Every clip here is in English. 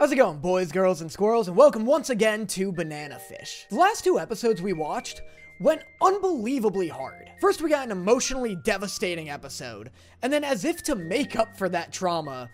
How's it going, boys, girls, and squirrels, and welcome once again to Banana Fish. The last two episodes we watched went unbelievably hard. First, we got an emotionally devastating episode, and then as if to make up for that trauma,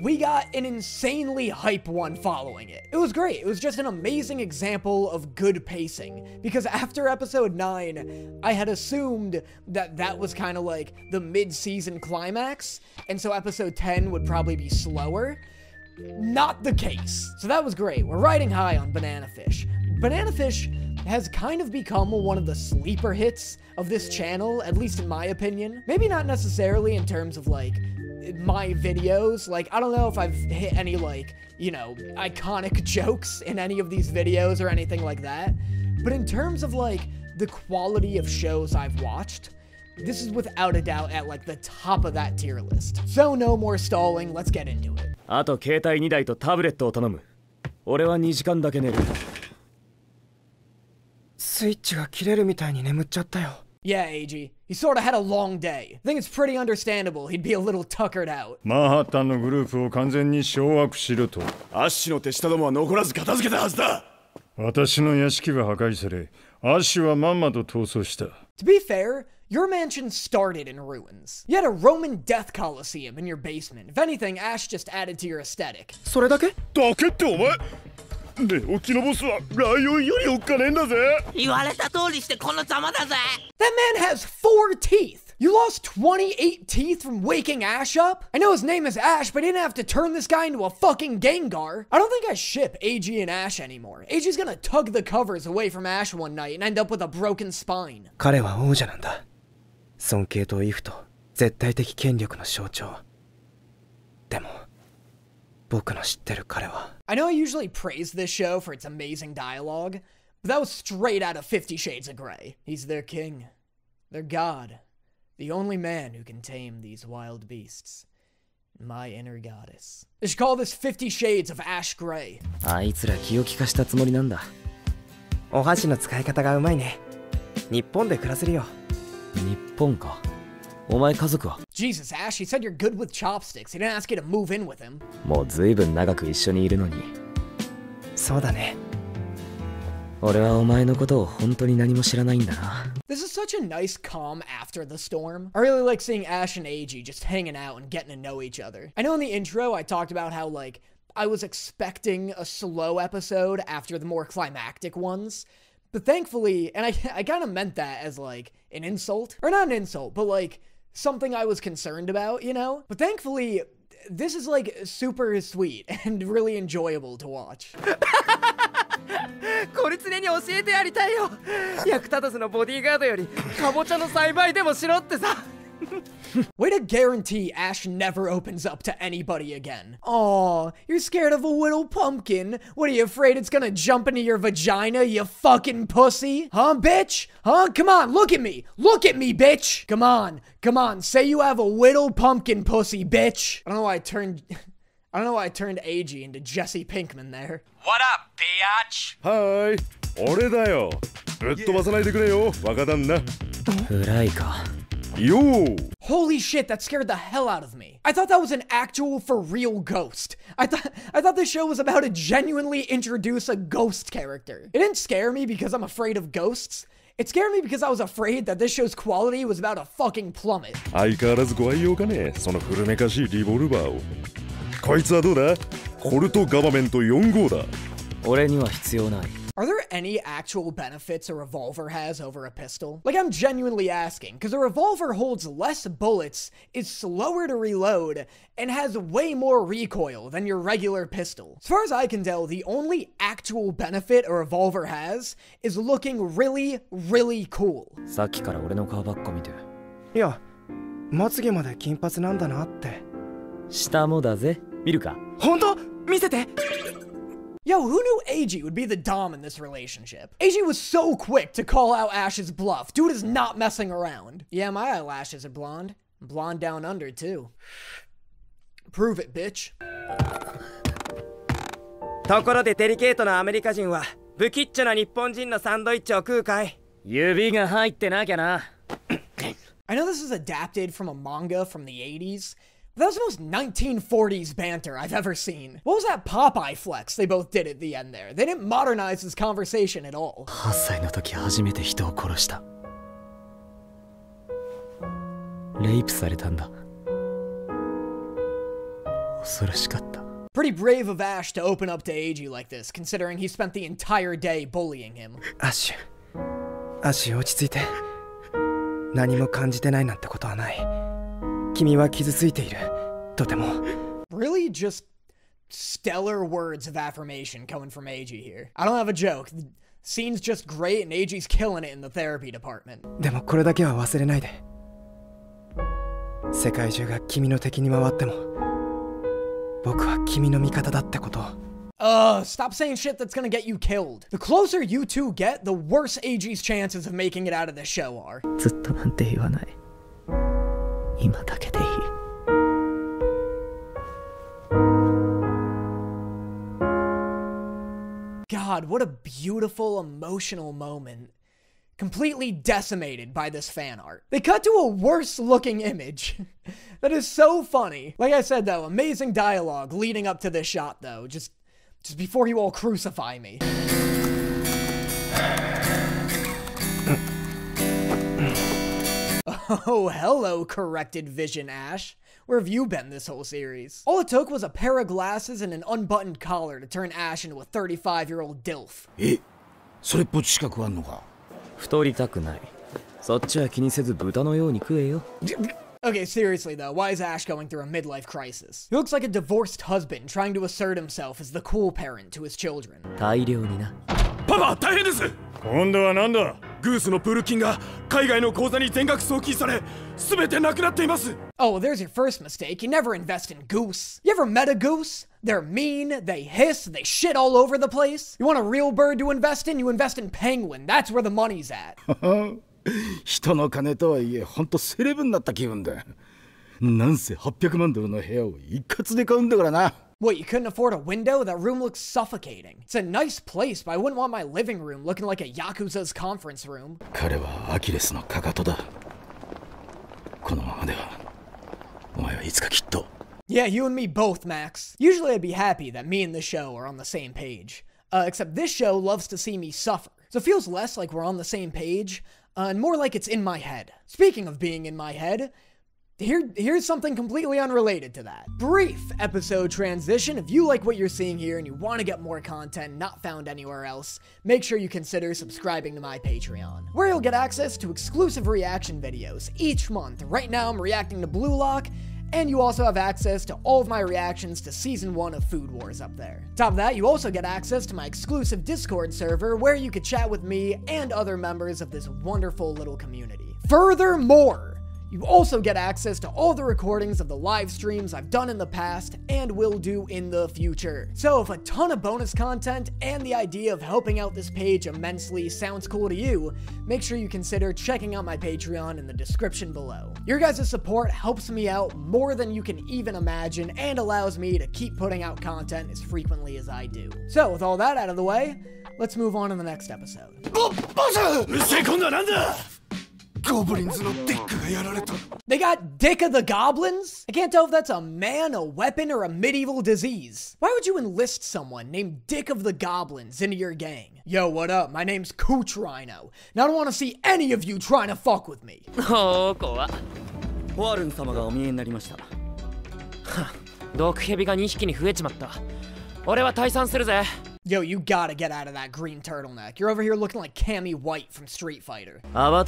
we got an insanely hype one following it. It was great. It was just an amazing example of good pacing, because after episode 9, I had assumed that was kind of like the mid-season climax, and so episode 10 would probably be slower. Not the case. So that was great. We're riding high on Banana Fish. Banana Fish has kind of become one of the sleeper hits of this channel, at least in my opinion. Maybe not necessarily in terms of, like, my videos. Like, I don't know if I've hit any, like, you know, iconic jokes in any of these videos or anything like that. But in terms of, like, the quality of shows I've watched, this is without a doubt at, like, the top of that tier list. So no more stalling, let's get into it. あと携帯2台とタブレットを頼む。俺は2時間だけ寝る。スイッチが切れるみたいに眠っちゃったよ。Yeah, AG. He sort of had a long day. I think it's pretty understandable he'd be a little tuckered out. マンハッタンのグループを完全に掌握しろと。アッシュの手下どもは残らず片付けたはずだ。私の屋敷は破壊され、アッシュはまんまと逃走した。To be fair, your mansion started in ruins. You had a Roman death coliseum in your basement. If anything, Ash just added to your aesthetic. それだけ?だけってお前。で、おきのボスはライオンよりおっかねえんだぜ。言われた通りしてこのざまだぜ。That man has 4 teeth. You lost 28 teeth from waking Ash up? I know his name is Ash, but he didn't have to turn this guy into a fucking Gengar. I don't think I ship AG and Ash anymore. AG's gonna tug the covers away from Ash one night and end up with a broken spine. 彼は王者なんだ。尊敬と威風と絶対的権力の象徴。でも、僕の知ってる彼は。I know I usually praise this show for its amazing dialogue, but that was straight out of 50 Shades of Grey. He's their king. Their god. The only man who can tame these wild beasts. My inner goddess. They should call this 50 Shades of Ash Grey. あいつら気を利かしたつもりなんだ。お箸の使い方がうまいね。日本で暮らせるよ。日本か。お前家族は? Jesus, Ash, he said you're good with chopsticks. He didn't ask you to move in with him. もうずいぶん長く一緒にいるのに。そうだね。俺はお前のことを本当に何も知らないんだな。This is such a nice calm after the storm. I really like seeing Ash and AG just hanging out and getting to know each other. I know in the intro I talked about how, like, I was expecting a slow episode after the more climactic ones. But thankfully, and I kind of meant that as, like, an insult. Or not an insult, but, like, something I was concerned about, you know? But thankfully, this is, like, super sweet and really enjoyable to watch. これ常に教えてやりたいよ。役立たずのボディーガードよりカボチャの栽培でもしろってさ。Way to guarantee Ash never opens up to anybody again. Aw, you're scared of a little pumpkin? What, are you afraid it's gonna jump into your vagina, you fucking pussy? Huh, bitch? Huh? Come on, look at me! Look at me, bitch! Come on, come on, say you have a little pumpkin pussy, bitch! I don't know why I turned AG into Jesse Pinkman there. What up, biatch? Hi, 俺だよ。ぶっ飛ばさないでくれよ、若旦那。暗いか。Yo! Holy shit, that scared the hell out of me. I thought that was an actual for real ghost. I thought this show was about to genuinely introduce a ghost character. It didn't scare me because I'm afraid of ghosts. It scared me because I was afraid that this show's quality was about to fucking plummet. 相変わらずご愛用かね、その古めかしいリボルバーを。こいつはどうだ?コルトガバメント4号だ。俺には必要ない。Are there any actual benefits a revolver has over a pistol? Like, I'm genuinely asking, because a revolver holds less bullets, is slower to reload, and has way more recoil than your regular pistol. As far as I can tell, the only actual benefit a revolver has is looking really, really cool. さっきから俺の顔ばっか見て。いや、まつげまで金髪なんだなって。下もだぜ。見るか?本当?見せて。Yo, who knew AG would be the dom in this relationship? AG was so quick to call out Ash's bluff. Dude is not messing around. Yeah, my eyelashes are blonde. Blonde down under, too. Prove it, bitch. ところでデリケートなアメリカ人は不吉祥な日本人のサンドイッチを食うかい?指が入ってなきゃな。I know this is adapted from a manga from the 80s. That was the most 1940s banter I've ever seen. What was that Popeye flex they both did at the end there? They didn't modernize this conversation at all. Pretty brave of Ash to open up to Eiji like this, considering he spent the entire day bullying him. Ash, Ash, really just stellar words of affirmation coming from Eiji here. I don't have a joke. The scene's just great and Eiji's killing it in the therapy department. Stop saying shit that's gonna get you killed. The closer you two get, the worse Eiji's chances of making it out of this show are. God, what a beautiful, emotional moment. Completely decimated by this fan art. They cut to a worse looking image. That is so funny. Like I said though, amazing dialogue leading up to this shot though. Just before you all crucify me. Oh, hello, corrected vision, Ash. Where have you been this whole series? All it took was a pair of glasses and an unbuttoned collar to turn Ash into a 35-year-old dilf. Eh? Okay, seriously though, why is Ash going through a midlife crisis? He looks like a divorced husband trying to assert himself as the cool parent to his children. Oh, there's your first mistake. You never invest in goose. You ever met a goose? They're mean, they hiss, they shit all over the place. You want a real bird to invest in? You invest in penguin. That's where the money's at. What, you couldn't afford a window? That room looks suffocating. It's a nice place, but I wouldn't want my living room looking like a Yakuza's conference room. Yeah, you and me both, Max. Usually I'd be happy that me and the show are on the same page. Except this show loves to see me suffer. So it feels less like we're on the same page, and more like it's in my head. Speaking of being in my head, here's something completely unrelated to that. Brief episode transition. If you like what you're seeing here and you want to get more content not found anywhere else, make sure you consider subscribing to my Patreon, where you'll get access to exclusive reaction videos each month. Right now, I'm reacting to Blue Lock, and you also have access to all of my reactions to Season 1 of Food Wars up there. Top of that, you also get access to my exclusive Discord server, where you could chat with me and other members of this wonderful little community. Furthermore, you also get access to all the recordings of the live streams I've done in the past and will do in the future. So if a ton of bonus content and the idea of helping out this page immensely sounds cool to you, make sure you consider checking out my Patreon in the description below. Your guys' support helps me out more than you can even imagine and allows me to keep putting out content as frequently as I do. So with all that out of the way, let's move on to the next episode. They got Dick of the Goblins? I can't tell if that's a man, a weapon, or a medieval disease. Why would you enlist someone named Dick of the Goblins into your gang? Yo, what up? My name's Cooch Rhino, and I don't want to see any of you trying to fuck with me. Yo, you gotta get out of that green turtleneck. You're over here looking like Cammy White from Street Fighter. Oh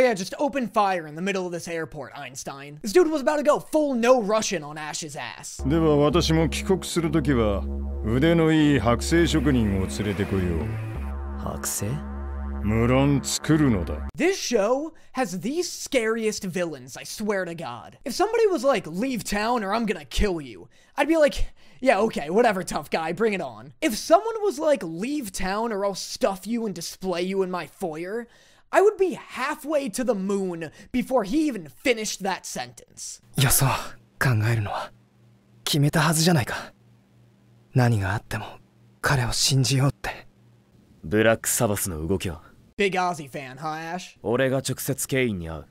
yeah, just open fire in the middle of this airport, Einstein. This dude was about to go full no Russian on Ash's ass. This show has the scariest villains, I swear to God. If somebody was like, leave town or I'm gonna kill you, I'd be like, yeah, okay, whatever, tough guy, bring it on. If someone was like, leave town or I'll stuff you and display you in my foyer, I would be halfway to the moon before he even finished that sentence. ブラックサバスの動きは。Big Aussie fan, huh, Ash? 俺が直接ケインに会う。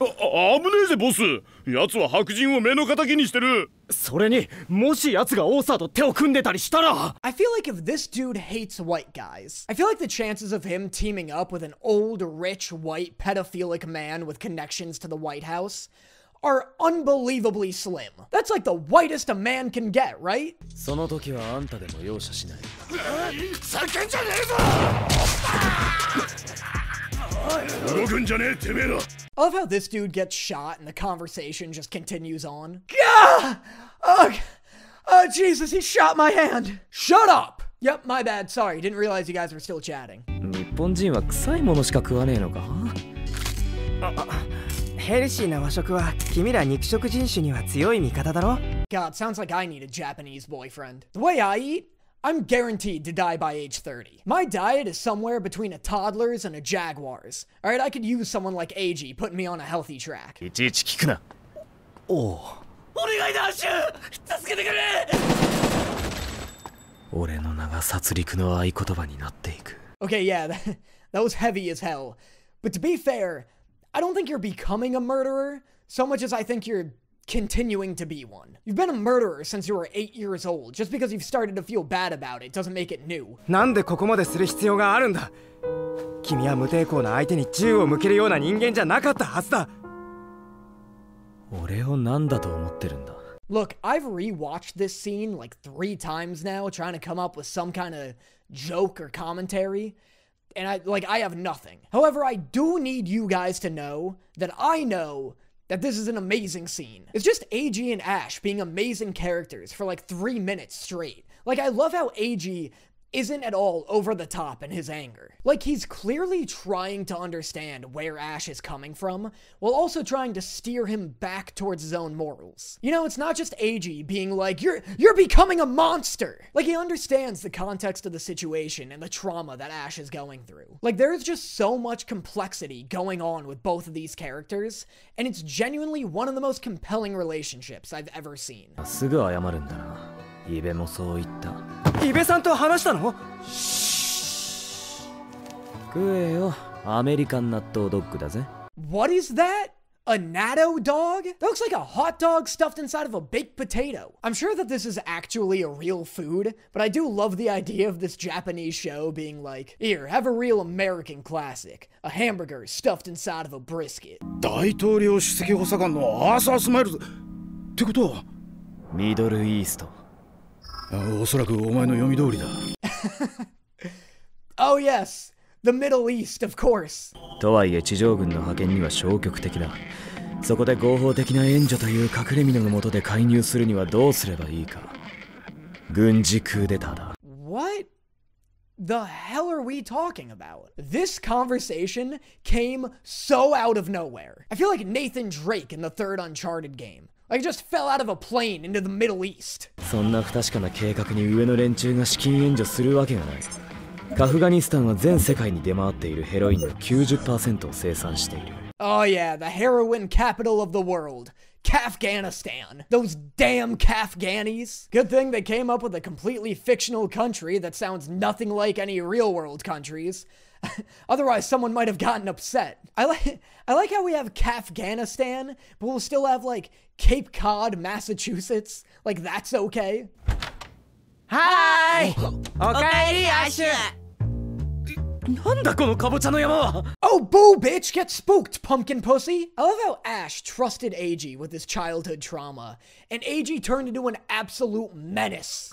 危ねえぜボス。奴は白人を目の敵にしてる。それにもし奴がオーサーと手を組んでたりしたら。I feel like if this dude hates white guys, I feel like the chances of him teaming up with an old, rich, white, pedophilic man with connections to the White House are unbelievably slim. That's like the whitest a man can get, right? その時はあんたでも容赦しない。叫んじゃねえぞ。I love how this dude gets shot and the conversation just continues on. Gah! Oh, Jesus, he shot my hand! Shut up! Yep, my bad, sorry, didn't realize you guys were still chatting. God, sounds like I need a Japanese boyfriend. The way I eat? I'm guaranteed to die by age 30. My diet is somewhere between a toddler's and a jaguar's. Alright, I could use someone like AG putting me on a healthy track. Oh. Okay, yeah, that was heavy as hell. But to be fair, I don't think you're becoming a murderer so much as I think you're continuing to be one. You've been a murderer since you were 8 years old. Just because you've started to feel bad about it doesn't make it new. Look, I've rewatched this scene like 3 times now, trying to come up with some kind of joke or commentary. And I have nothing. However, I do need you guys to know that I know that this is an amazing scene. It's just AG and Ash being amazing characters for like 3 minutes straight. Like, I love how AG isn't at all over the top in his anger. Like, he's clearly trying to understand where Ash is coming from, while also trying to steer him back towards his own morals. You know, it's not just AG being like, you're becoming a monster! Like, he understands the context of the situation and the trauma that Ash is going through. Like, there's just so much complexity going on with both of these characters, and it's genuinely one of the most compelling relationships I've ever seen. What is that? A natto dog? That looks like a hot dog stuffed inside of a baked potato. I'm sure that this is actually a real food, but I do love the idea of this Japanese show being like, here, have a real American classic. A hamburger stuffed inside of a brisket. Middle East. Oh yes, the Middle East, of course. What the hell are we talking about? This conversation came so out of nowhere. I feel like Nathan Drake in the 3rd Uncharted game. Like, just fell out of a plane into the Middle East. Oh yeah, the heroin capital of the world. Kafganistan. Those damn Kafganis. Good thing they came up with a completely fictional country that sounds nothing like any real-world countries. Otherwise, someone might have gotten upset. I like how we have Kafganistan, but we'll still have, like, Cape Cod, Massachusetts. Like, that's okay. Hi! Okaeri, Ashu! Oh, boo, bitch! Get spooked, pumpkin pussy! I love how Ash trusted AG with his childhood trauma, and AG turned into an absolute menace.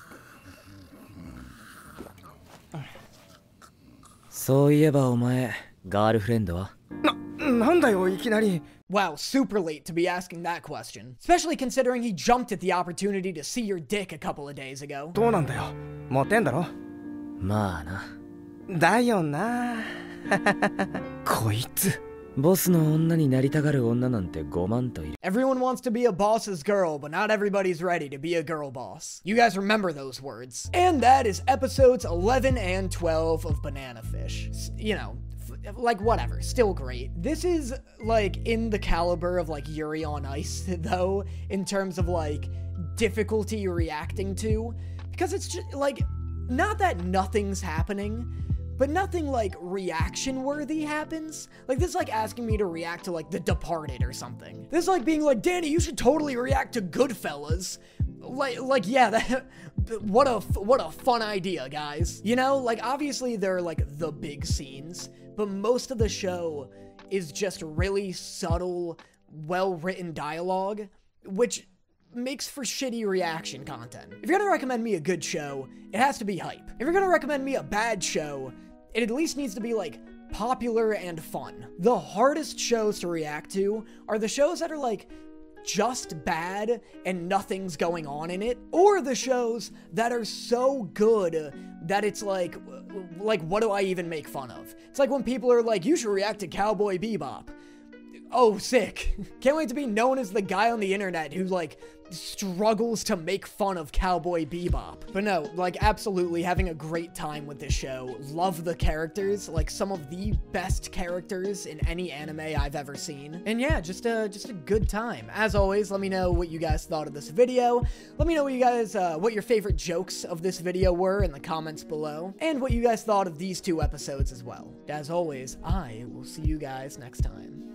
Wow, super late to be asking that question. Especially considering he jumped at the opportunity to see your dick a couple of days ago. Everyone wants to be a boss's girl, but not everybody's ready to be a girl boss. You guys remember those words. And that is episodes 11 and 12 of Banana Fish. You know, like, whatever, still great. This is, like, in the caliber of, like, Yuri on Ice, though, in terms of, like, difficulty you're reacting to. Because it's just, like, not that nothing's happening, but nothing like reaction worthy happens. Like this is like asking me to react to like The Departed or something. This is like being like, Danny, you should totally react to Goodfellas. Like yeah, that, what a fun idea, guys. You know, like obviously they're like the big scenes, but most of the show is just really subtle, well-written dialogue, which makes for shitty reaction content. If you're gonna recommend me a good show, it has to be hype. If you're gonna recommend me a bad show, it at least needs to be like popular and fun. The hardest shows to react to are the shows that are like just bad and nothing's going on in it, or the shows that are so good that it's like what do I even make fun of? It's like when people are like, you should react to Cowboy Bebop. Oh, sick. Can't wait to be known as the guy on the internet who, like, struggles to make fun of Cowboy Bebop. But no, like, absolutely having a great time with this show. Love the characters. Like, some of the best characters in any anime I've ever seen. And yeah, just a good time. As always, let me know what you guys thought of this video. Let me know what you guys, what your favorite jokes of this video were in the comments below. And what you guys thought of these two episodes as well. As always, I will see you guys next time.